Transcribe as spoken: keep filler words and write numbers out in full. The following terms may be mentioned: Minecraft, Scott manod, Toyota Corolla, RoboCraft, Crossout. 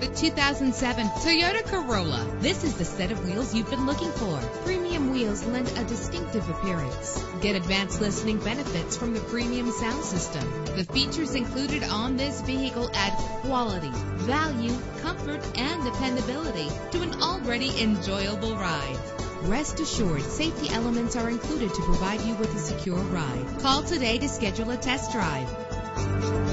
the two thousand seven Toyota Corolla. This is the set of wheels you've been looking for. Premium wheels lend a distinctive appearance. Get advanced listening benefits from the premium sound system. The features included on this vehicle add quality, value, comfort, and dependability to an already enjoyable ride. Rest assured, safety elements are included to provide you with a secure ride. Call today to schedule a test drive.